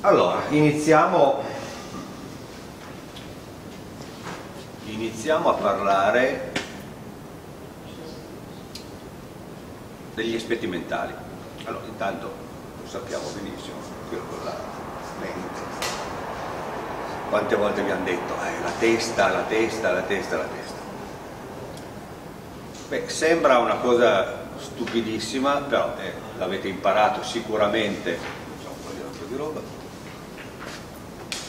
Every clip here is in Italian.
Allora, iniziamo a parlare degli aspetti mentali. Allora, intanto lo sappiamo benissimo, quello con la mente. Quante volte mi hanno detto la testa, la testa, la testa, la testa. Beh, sembra una cosa stupidissima, però l'avete imparato sicuramente, facciamo un po' di roba,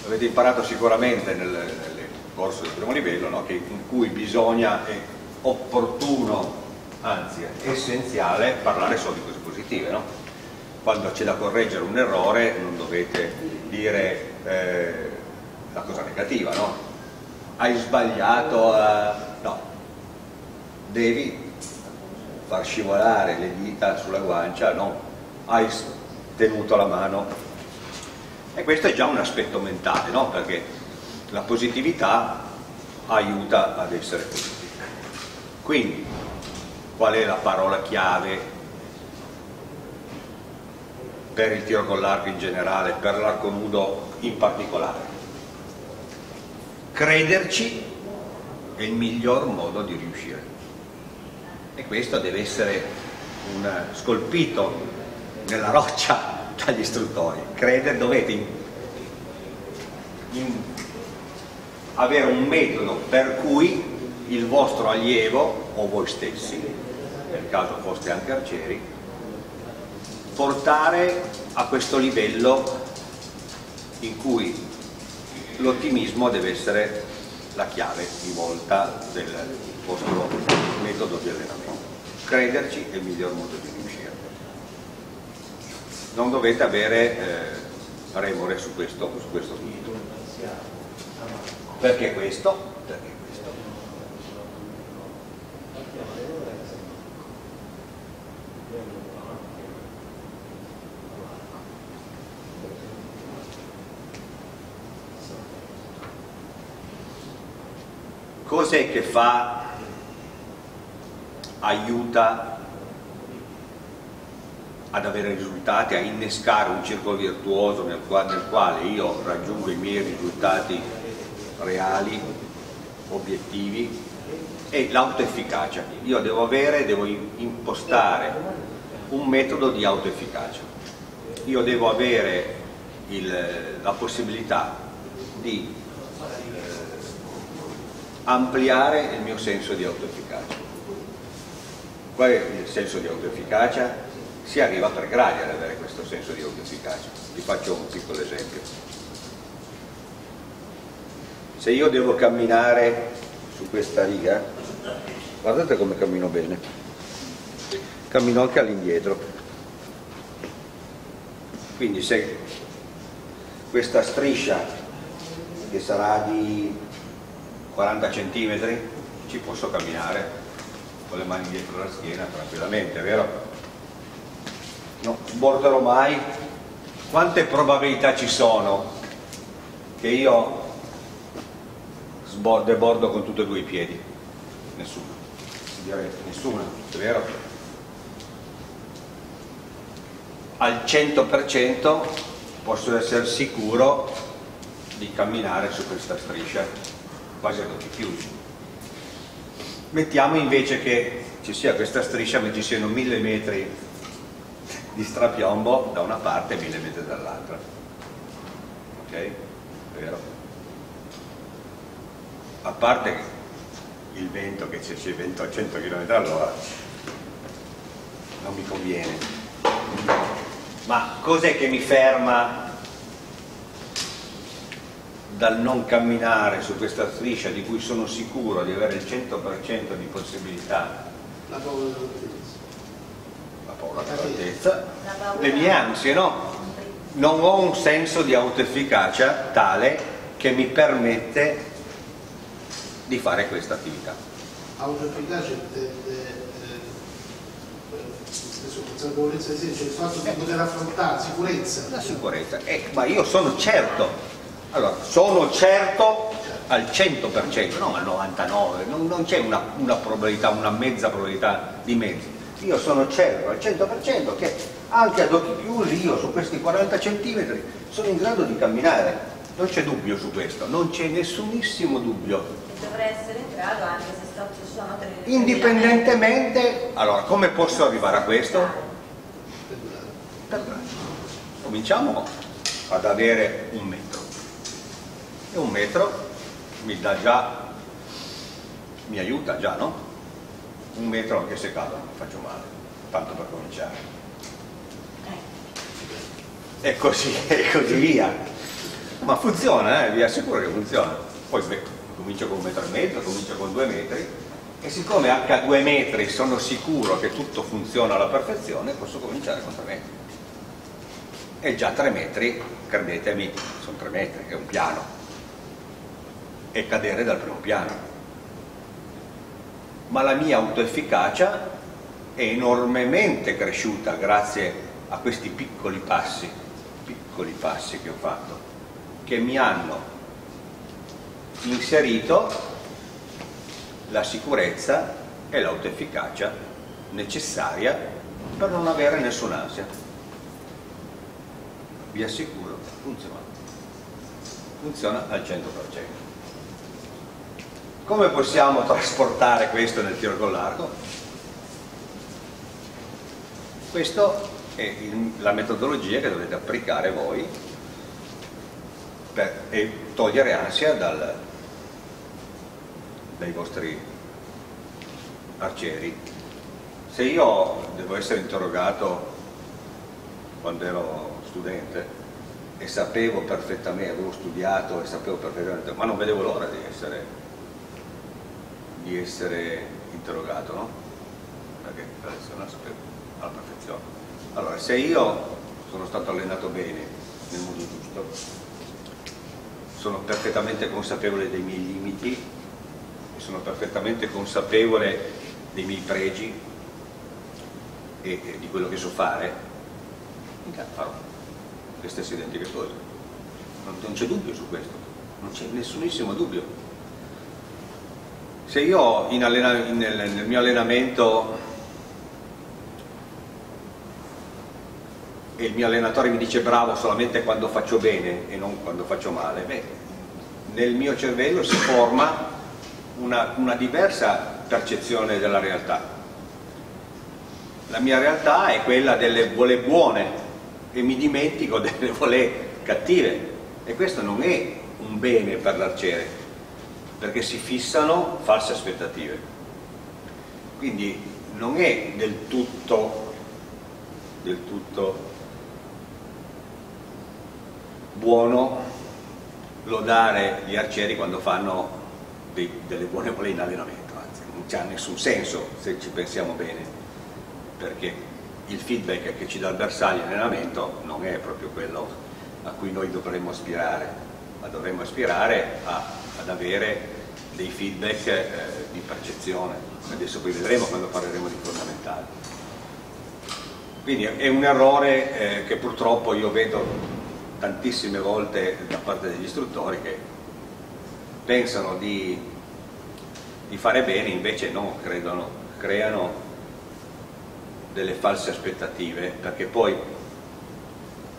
l'avete imparato sicuramente nel corso del primo livello, no? In cui bisogna, è opportuno, anzi è essenziale, parlare solo di cose positive, no? Quando c'è da correggere un errore non dovete dire la cosa negativa, no? Hai sbagliato, no, devi far scivolare le dita sulla guancia, no? Hai tenuto la mano. E questo è già un aspetto mentale, no? Perché la positività aiuta ad essere positivi. Quindi, qual è la parola chiave per il tiro con l'arco in generale, per l'arco nudo in particolare? Crederci è il miglior modo di riuscire. E questo deve essere scolpito nella roccia dagli istruttori. Dovete avere un metodo per cui il vostro allievo o voi stessi, nel caso foste anche arcieri, portare a questo livello in cui l'ottimismo deve essere la chiave di volta del vostro metodo di allenamento. Crederci è il miglior modo di riuscire. Non dovete avere remore su questo punto. Perché questo? Perché questo? Cos'è che fa, aiuta ad avere risultati, a innescare un circolo virtuoso nel quale io raggiungo i miei risultati reali, obiettivi? E l'autoefficacia. Io devo impostare un metodo di autoefficacia. Io devo avere la possibilità di ampliare il mio senso di autoefficacia. Qual è il senso di autoefficacia? Si arriva per gradi ad avere questo senso di autoefficacia. Vi faccio un piccolo esempio. Se io devo camminare su questa riga, guardate come cammino bene, cammino anche all'indietro. Quindi se questa striscia, che sarà di 40 cm, ci posso camminare con le mani dietro la schiena tranquillamente, vero? Non sborderò mai. Quante probabilità ci sono che io sbordo con tutti e due i piedi? Nessuna. Direi nessuna, vero? Al 100% posso essere sicuro di camminare su questa striscia quasi ad occhi chiusi. Mettiamo invece che ci sia questa striscia, ma ci siano 1000 metri di strapiombo da una parte e 1000 metri dall'altra. Ok? Vero? A parte il vento, che se c'è vento a 100 km all'ora non mi conviene. Ma cos'è che mi ferma dal non camminare su questa striscia di cui sono sicuro di avere il 100% di possibilità? La paura dell'altezza. La paura dell'altezza, le mie ansie, no? Non ho un senso di autoefficacia tale che mi permette di fare questa attività. Autoefficacia consapevolezza di sé, cioè il fatto di poter affrontare sicurezza. La sicurezza, ma io sono certo. Allora, sono certo al 100%, non al 99%, non c'è una probabilità, una mezza probabilità di mezzo. Io sono certo al 100% che anche ad occhi chiusi io su questi 40 cm sono in grado di camminare, non c'è dubbio su questo, non c'è nessunissimo dubbio. Dovrei essere in grado anche se ci sono tre... Indipendentemente, allora come posso arrivare a questo? Cominciamo ad avere un metro, e un metro mi dà già, mi aiuta già, no? Un metro anche se cado non mi faccio male, tanto per cominciare. E così via. Ma funziona, vi assicuro che funziona. Poi beh, comincio con 1,5 metri, comincio con 2 metri, e siccome a 2 metri sono sicuro che tutto funziona alla perfezione, posso cominciare con 3 metri. E già 3 metri, credetemi, sono 3 metri, è un piano. E cadere dal primo piano. Ma la mia autoefficacia è enormemente cresciuta grazie a questi piccoli passi che ho fatto, che mi hanno inserito la sicurezza e l'autoefficacia necessaria per non avere nessun'ansia. Vi assicuro, funziona. Funziona al 100%. Come possiamo trasportare questo nel tiro con l'arco? Questo è la metodologia che dovete applicare voi per togliere ansia dai vostri arcieri. Se io devo essere interrogato quando ero studente e sapevo perfettamente, avevo studiato e sapevo perfettamente, ma non vedevo l'ora di essere interrogato, no? Perché la lezione la sapevo alla perfezione. Allora, se io sono stato allenato bene, nel modo giusto, sono perfettamente consapevole dei miei limiti, sono perfettamente consapevole dei miei pregi e di quello che so fare, farò le stesse identiche cose. Non c'è dubbio su questo, non c'è nessunissimo dubbio. Se io nel mio allenamento... e il mio allenatore mi dice bravo solamente quando faccio bene e non quando faccio male, beh, nel mio cervello si forma una diversa percezione della realtà. La mia realtà è quella delle vole buone e mi dimentico delle vole cattive, e questo non è un bene per l'arciere, perché si fissano false aspettative. Quindi non è del tutto buono lodare gli arcieri quando fanno delle buone vole in allenamento, anzi non c'ha nessun senso se ci pensiamo bene, perché il feedback che ci dà il bersaglio in allenamento non è proprio quello a cui noi dovremmo aspirare, ma dovremmo aspirare ad avere dei feedback di percezione. Adesso poi vedremo quando parleremo di fondamentali. Quindi è un errore che purtroppo io vedo tantissime volte da parte degli istruttori, che pensano di fare bene, invece no, creano delle false aspettative, perché poi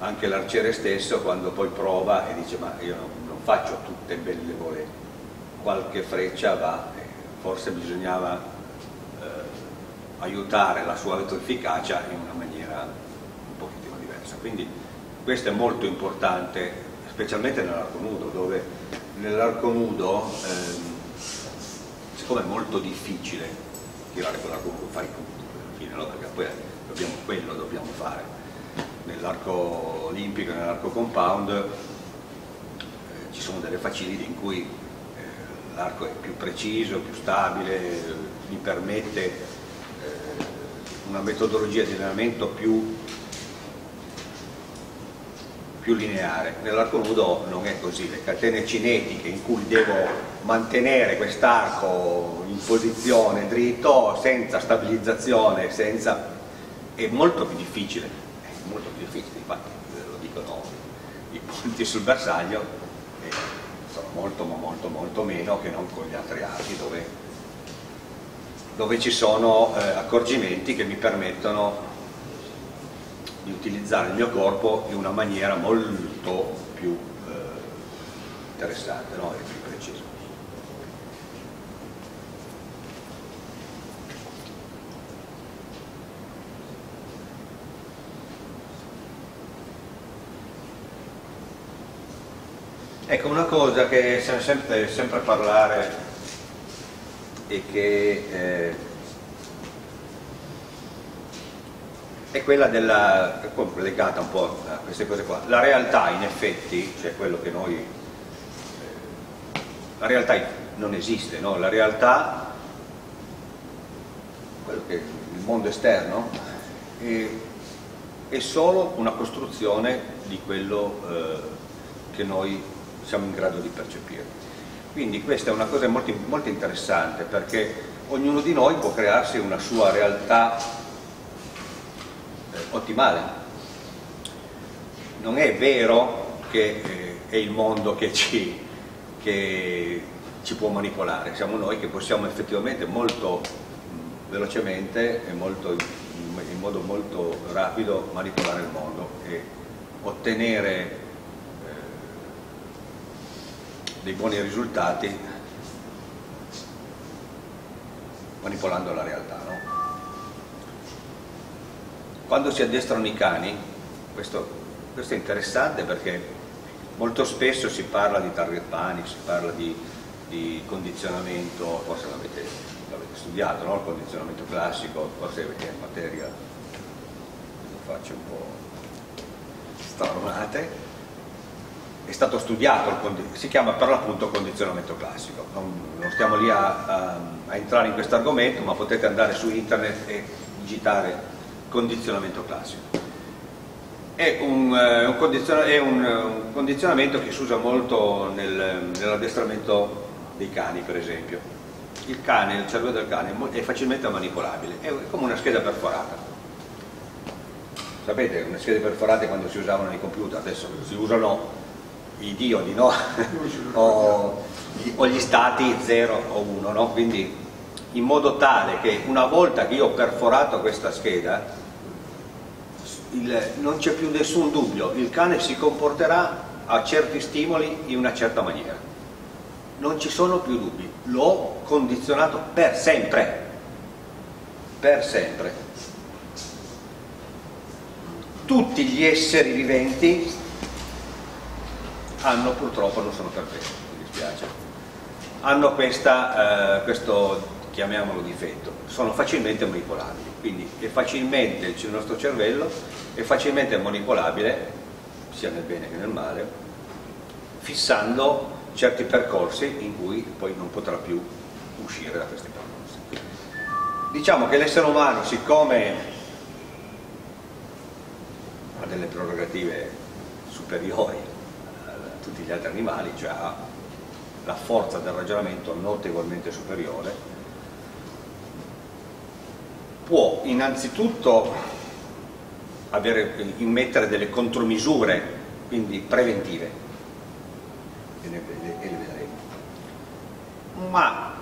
anche l'arciere stesso quando poi prova e dice ma io non faccio tutte belle vole, qualche freccia va, forse bisognava aiutare la sua autoefficacia in una maniera un pochettino diversa. Quindi questo è molto importante, specialmente nell'arco nudo, dove nell'arco nudo, siccome è molto difficile tirare con l'arco nudo, fare i punti alla fine, no? Perché poi dobbiamo fare. Nell'arco olimpico e nell'arco compound ci sono delle facilità in cui l'arco è più preciso, più stabile, gli permette una metodologia di allenamento più lineare. Nell'arco nudo non è così, le catene cinetiche in cui devo mantenere quest'arco in posizione dritto, senza stabilizzazione, è molto più difficile, infatti lo dicono i punti sul bersaglio sono molto meno che non con gli altri archi dove ci sono accorgimenti che mi permettono di utilizzare il mio corpo in una maniera molto più interessante, no? E più precisa. Ecco, una cosa che si sente sempre parlare e che è quella della, legata un po' a queste cose qua, la realtà in effetti, cioè quello che noi, la realtà non esiste, no? La realtà, quello che il mondo esterno, è solo una costruzione di quello che noi siamo in grado di percepire. Quindi questa è una cosa molto, molto interessante, perché ognuno di noi può crearsi una sua realtà ottimale. Non è vero che è il mondo che ci può manipolare, siamo noi che possiamo effettivamente molto velocemente e molto, in modo molto rapido manipolare il mondo e ottenere dei buoni risultati manipolando la realtà, no? Quando si addestrano i cani, questo è interessante, perché molto spesso si parla di target panic, si parla di condizionamento, forse l'avete studiato, no? Il condizionamento classico, forse è materia, lo faccio un po' stronate. È stato studiato, si chiama per l'appunto condizionamento classico. Non stiamo lì a entrare in questo argomento, ma potete andare su internet e digitare condizionamento classico. È un condizionamento che si usa molto nell'addestramento dei cani, per esempio. Il cane, il cervello del cane è facilmente manipolabile, è come una scheda perforata. Sapete, una scheda perforata quando si usavano nei computer, adesso si usano i diodi, no? o gli stati 0 o 1, no? Quindi in modo tale che una volta che io ho perforato questa scheda non c'è più nessun dubbio, il cane si comporterà a certi stimoli in una certa maniera, non ci sono più dubbi, l'ho condizionato per sempre, per sempre. Tutti gli esseri viventi hanno, purtroppo non sono perfetti, mi dispiace, hanno questo, chiamiamolo, difetto, sono facilmente manipolabili, quindi è facilmente, il nostro cervello è facilmente manipolabile, sia nel bene che nel male, fissando certi percorsi in cui poi non potrà più uscire da questi percorsi. Diciamo che l'essere umano, siccome ha delle prerogative superiori tutti gli altri animali, cioè ha la forza del ragionamento notevolmente superiore, può innanzitutto immettere delle contromisure, quindi preventive, e le vedremo, ma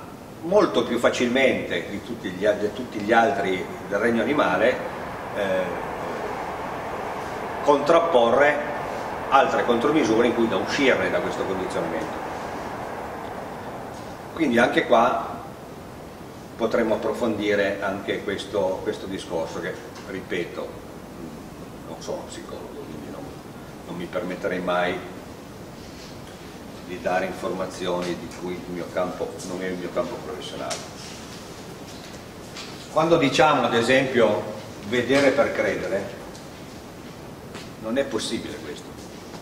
molto più facilmente di tutti gli altri del regno animale contrapporre altre contromisure in cui da uscirne da questo condizionamento. Quindi anche qua potremmo approfondire anche questo discorso, che ripeto, non sono psicologo, quindi non mi permetterei mai di dare informazioni di cui il mio campo non è il mio campo professionale. Quando diciamo ad esempio vedere per credere, non è possibile questo.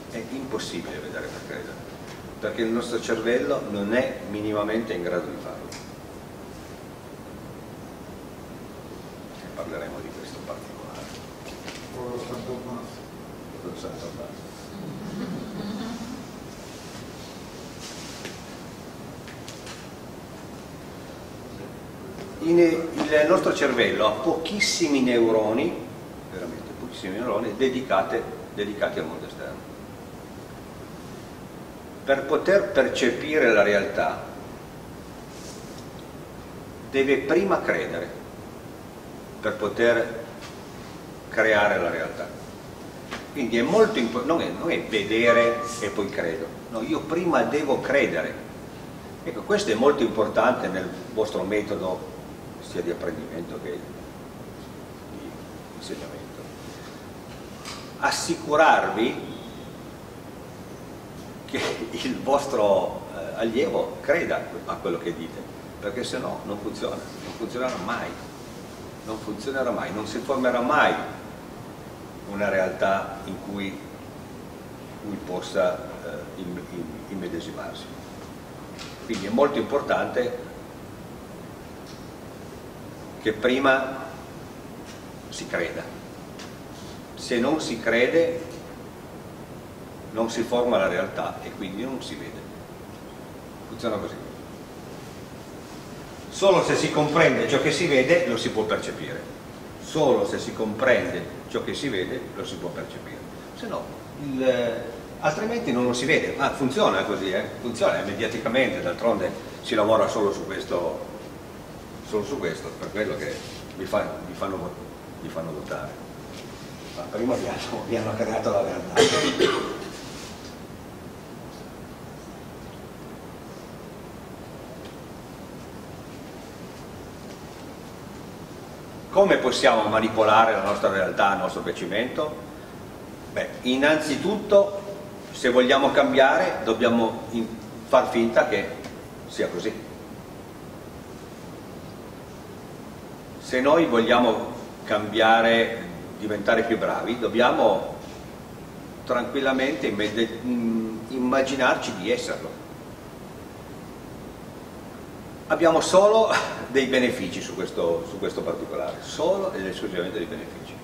È impossibile vedere per credere, perché il nostro cervello non è minimamente in grado di farlo, e parleremo di questo in particolare. Con San Tommaso. Il nostro cervello ha pochissimi neuroni, veramente pochissimi neuroni, dedicati al mondo esterno. Per poter percepire la realtà deve prima credere, per poter creare la realtà. Quindi è molto importante, non è vedere e poi credo, no, io prima devo credere. Ecco, questo è molto importante nel vostro metodo sia di apprendimento che di insegnamento. Assicurarvi che il vostro allievo creda a quello che dite, perché se no non funziona, non funzionerà mai, non funzionerà mai, non si formerà mai una realtà in cui lui possa immedesimarsi. Quindi è molto importante che prima si creda. Se non si crede non si forma la realtà e quindi non si vede. Funziona così. Solo se si comprende ciò che si vede lo si può percepire. Solo se si comprende ciò che si vede lo si può percepire. Se no, altrimenti non lo si vede. Ma funziona così, funziona mediaticamente, d'altronde si lavora solo su questo, per quello che vi fanno votare. Ma prima vi hanno creato la realtà. Come possiamo manipolare la nostra realtà a nostro piacimento? Beh, innanzitutto, se vogliamo cambiare, dobbiamo far finta che sia così. Se noi vogliamo cambiare, diventare più bravi, dobbiamo tranquillamente immaginarci di esserlo. Abbiamo solo dei benefici su questo particolare, solo ed esclusivamente dei benefici.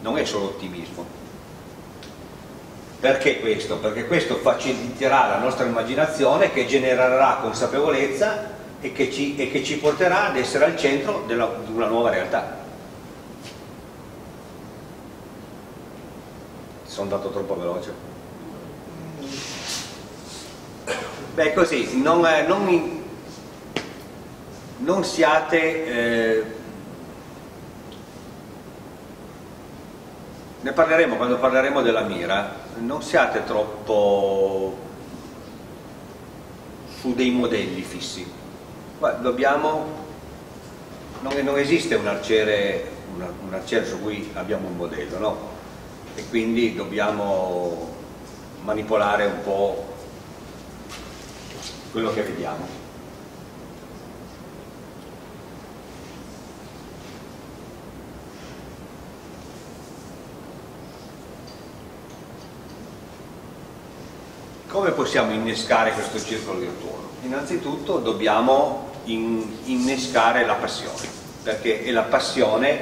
Non è solo ottimismo. Perché questo? Perché questo faciliterà la nostra immaginazione, che genererà consapevolezza e che ci porterà ad essere al centro di una nuova realtà. Sono andato troppo veloce. Beh, così, non siate, ne parleremo quando parleremo della mira, non siate troppo su dei modelli fissi. Ma dobbiamo, non esiste un arciere su cui abbiamo un modello, no? E quindi dobbiamo manipolare un po' quello che vediamo. Come possiamo innescare questo circolo virtuoso? Innanzitutto dobbiamo innescare la passione, perché è la passione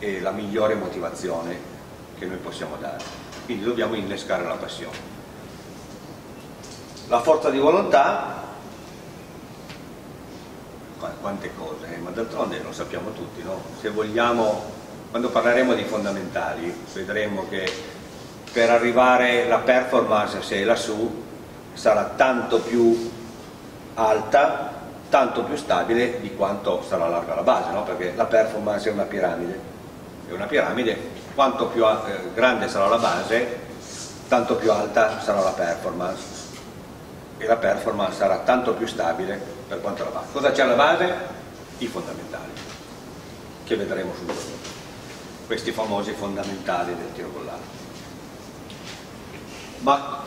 e la migliore motivazione che noi possiamo dare. Quindi dobbiamo innescare la passione. La forza di volontà, quante cose, ma d'altronde lo sappiamo tutti, no? Se vogliamo, quando parleremo di fondamentali, vedremo che per arrivare la performance, se è lassù, sarà tanto più alta, tanto più stabile di quanto sarà larga la base, no? Perché la performance è una piramide. È una piramide, quanto più grande sarà la base, tanto più alta sarà la performance, e la performance sarà tanto più stabile per quanto la base. Cosa c'è alla base? I fondamentali, che vedremo subito, questi famosi fondamentali del tiro con l'arco. Ma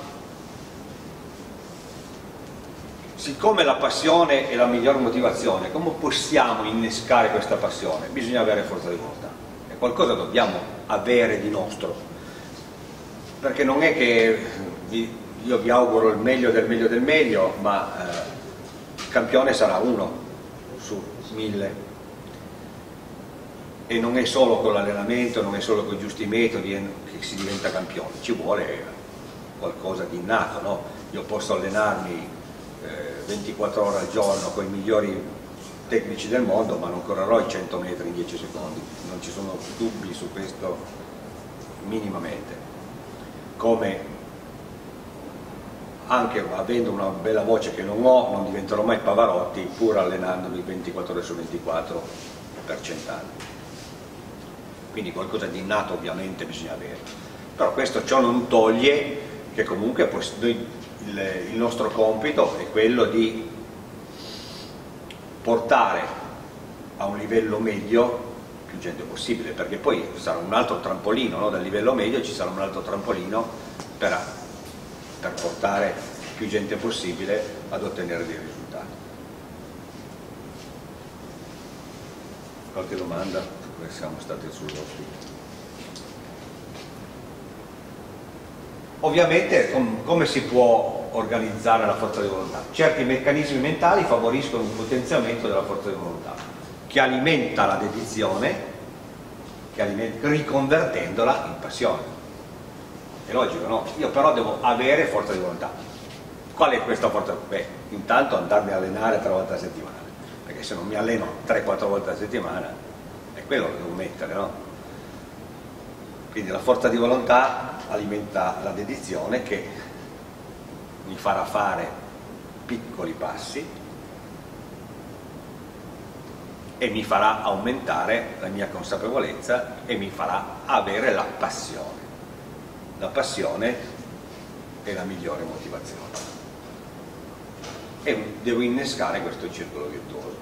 siccome la passione è la miglior motivazione, come possiamo innescare questa passione? Bisogna avere forza di volontà. Qualcosa dobbiamo avere di nostro, perché non è che io vi auguro il meglio del meglio del meglio, ma il campione sarà uno su 1000, e non è solo con l'allenamento, non è solo con i giusti metodi che si diventa campione, ci vuole qualcosa di innato, no? Io posso allenarmi 24 ore al giorno con i migliori tecnici del mondo, ma non correrò i 100 metri in 10 secondi, non ci sono dubbi su questo minimamente. Come anche avendo una bella voce che non ho, non diventerò mai Pavarotti pur allenandomi 24 ore su 24 per 100 anni. quindi qualcosa di innato ovviamente bisogna avere, però questo ciò non toglie che comunque il nostro compito è quello di portare a un livello medio più gente possibile, perché poi sarà un altro trampolino, no? Dal livello medio ci sarà un altro trampolino per portare più gente possibile ad ottenere dei risultati. Qualche domanda? Siamo stati sull'ospite. Ovviamente come si può organizzare la forza di volontà? Certi meccanismi mentali favoriscono un potenziamento della forza di volontà che alimenta la dedizione, riconvertendola in passione. È logico, no? Io però devo avere forza di volontà. Qual è questa forza? Beh, intanto andarmi a allenare 3 volte a settimana, perché se non mi alleno 3-4 volte a settimana è quello che devo mettere, no? Quindi la forza di volontà alimenta la dedizione che mi farà fare piccoli passi e mi farà aumentare la mia consapevolezza e mi farà avere la passione. La passione è la migliore motivazione e devo innescare questo circolo virtuoso.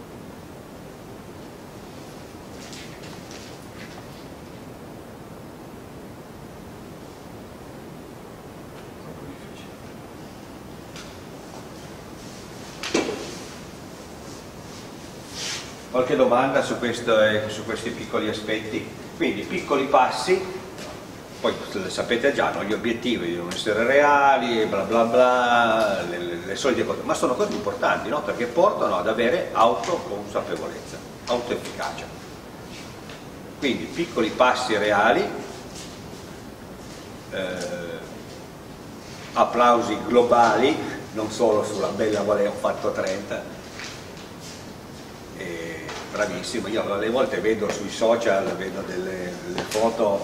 Qualche domanda su questi piccoli aspetti? Quindi piccoli passi, poi sapete già, no? Gli obiettivi devono essere reali, bla bla bla, le solite cose, ma sono cose importanti, no? Perché portano ad avere autoconsapevolezza, autoefficacia. Quindi piccoli passi reali, applausi globali, non solo sulla bella quale ho fatto 30. Bravissimo, io alle volte vedo sui social, vedo delle foto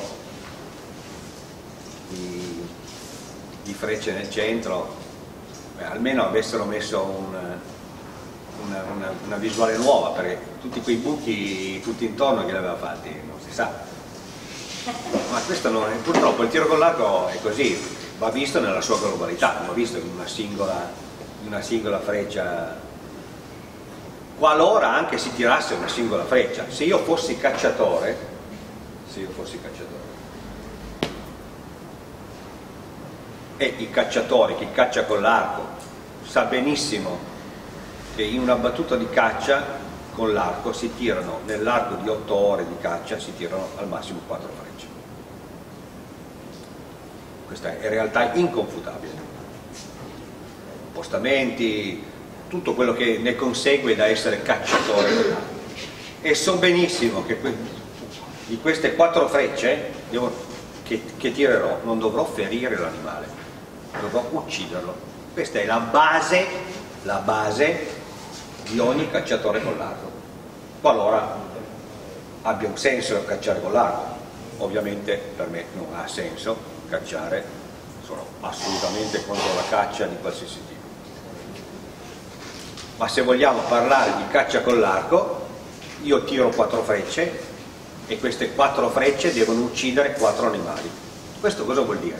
di frecce nel centro. Beh, almeno avessero messo una visuale nuova, perché tutti quei buchi tutti intorno che li aveva fatti non si sa, ma questo non è, purtroppo il tiro con l'arco è così, va visto nella sua globalità, non va visto in una singola freccia. Qualora anche si tirasse una singola freccia, se io fossi cacciatore e il cacciatore, chi caccia con l'arco, sa benissimo che in una battuta di caccia con l'arco si tirano, nell'arco di 8 ore di caccia si tirano al massimo 4 frecce. Questa è in realtà inconfutabile. Postamenti, tutto quello che ne consegue da essere cacciatore, e so benissimo che di queste 4 frecce che tirerò non dovrò ferire l'animale, dovrò ucciderlo. Questa è la base di ogni cacciatore con l'arco, qualora abbia un senso cacciare con l'arco. Ovviamente per me non ha senso cacciare, sono assolutamente contro la caccia di qualsiasi tipo. Ma se vogliamo parlare di caccia con l'arco, io tiro 4 frecce e queste 4 frecce devono uccidere 4 animali. Questo cosa vuol dire?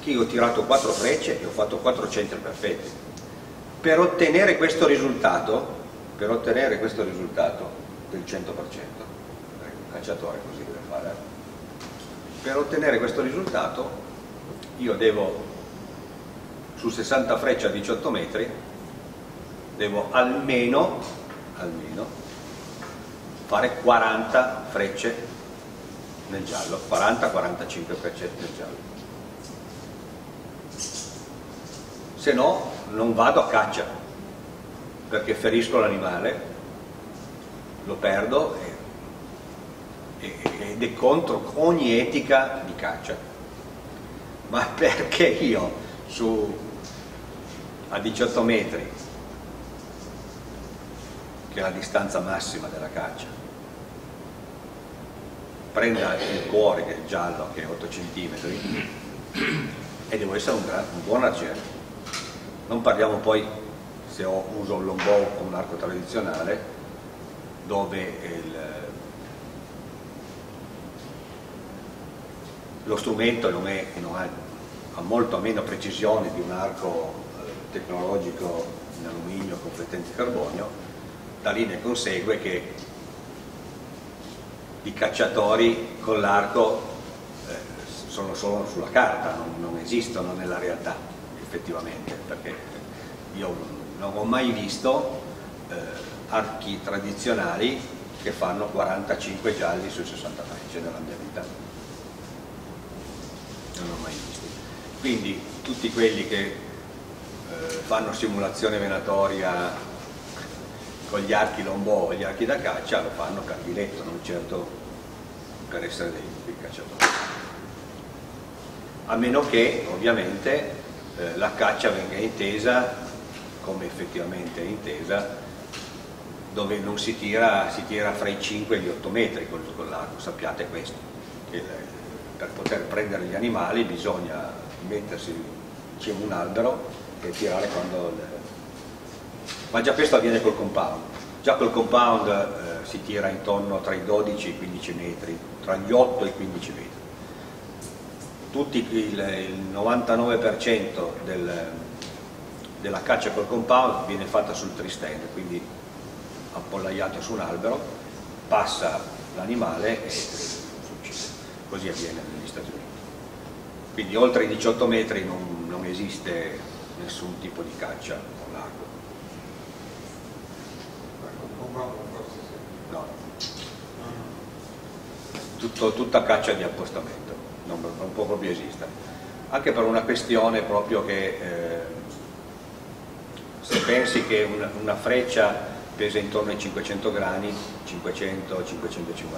Che io ho tirato 4 frecce e ho fatto 4 centri perfetti. Per ottenere questo risultato del 100%, un cacciatore così deve fare, per ottenere questo risultato io devo, su 60 frecce a 18 metri, devo almeno fare 40 frecce nel giallo, 40-45 frecce nel giallo. Se no non vado a caccia, perché ferisco l'animale, lo perdo ed è contro ogni etica di caccia. Ma perché io a 18 metri, che è la distanza massima della caccia, prenda il cuore, che è giallo, che è 8 cm, e devo essere un buon arciere. Non parliamo poi se uso un longbow o un arco tradizionale, dove lo strumento non, ha molto meno precisione di un arco tecnologico in alluminio con flettenti carbonio, da lì ne consegue che i cacciatori con l'arco sono solo sulla carta, non esistono nella realtà effettivamente, perché io non ho mai visto archi tradizionali che fanno 45 gialli su 63 nella mia vita, non l'ho mai visto. Quindi tutti quelli che fanno simulazione venatoria con gli archi lombò e gli archi da caccia lo fanno per diletto, non certo per essere dei cacciatori, a meno che ovviamente la caccia venga intesa come effettivamente è intesa, dove non si tira, si tira fra i 5 e gli 8 metri con l'arco, sappiate questo, che per poter prendere gli animali bisogna mettersi vicino un albero e tirare quando... Ma già questo avviene col compound, già col compound si tira intorno tra i 12 e i 15 metri, tra gli 8 e i 15 metri. Tutti il 99% della caccia col compound viene fatta sul tree stand, quindi appollaiato su un albero, passa l'animale e succede. Così avviene negli Stati Uniti. Quindi oltre i 18 metri non esiste nessun tipo di caccia con l'arco. No. Tutta caccia di appostamento. Non può proprio esistere, anche per una questione proprio che se pensi che una freccia pesa intorno ai 500 grani, 500-550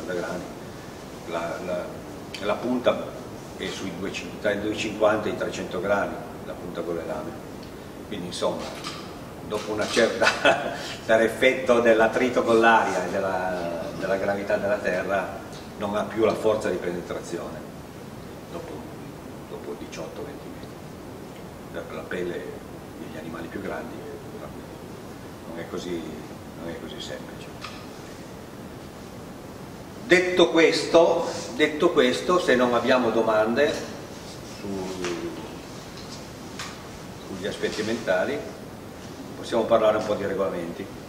grani, la punta è sui 250 e i 300 grani, la punta con le lame, quindi insomma dopo una certa effetto dell'attrito con l'aria e della gravità della terra non ha più la forza di penetrazione dopo 18-20 metri, la pelle degli animali più grandi non è così semplice. Detto questo, se non abbiamo domande sugli aspetti mentali, possiamo parlare un po' di regolamenti.